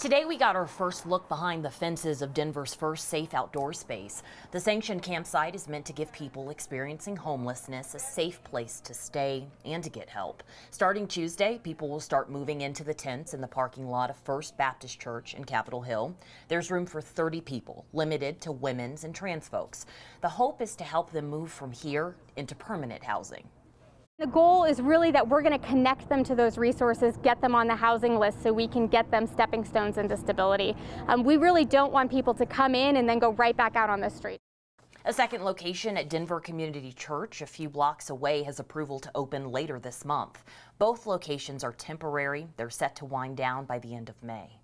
Today we got our first look behind the fences of Denver's first safe outdoor space. The sanctioned campsite is meant to give people experiencing homelessness a safe place to stay and to get help. Starting Tuesday, people will start moving into the tents in the parking lot of First Baptist Church in Capitol Hill. There's room for 30 people, limited to women's and trans folks. The hope is to help them move from here into permanent housing. The goal is really that we're going to connect them to those resources, get them on the housing list so we can get them stepping stones into stability. We really don't want people to come in and then go right back out on the street. A second location at Denver Community Church, a few blocks away, has approval to open later this month. Both locations are temporary. They're set to wind down by the end of May.